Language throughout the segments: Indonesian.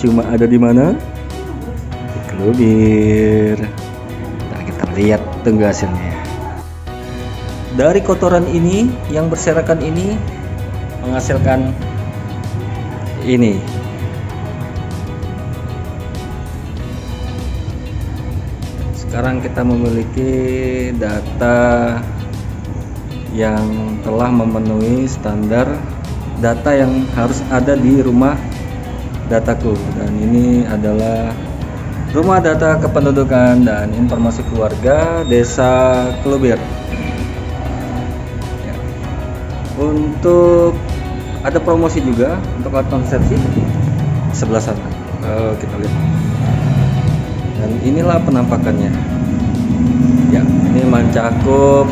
cuma ada di mana? Di Kelubir. Ntar kita lihat tunggu hasilnya. Dari kotoran ini yang berserakan ini menghasilkan ini. Sekarang kita memiliki data yang telah memenuhi standar data yang harus ada di rumah dataku, dan ini adalah rumah data kependudukan dan informasi keluarga Desa Kelubir. Untuk ada promosi juga untuk alat konsepsi sebelah sana, kita lihat. Dan inilah penampakannya ya, ini mencakup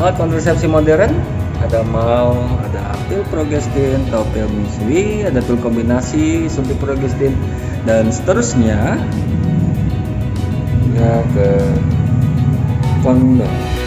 alat kontrasepsi modern, ada mal, ada pil progestin, pil miswi, ada pil kombinasi suntik progestin dan seterusnya ya, ke kondom.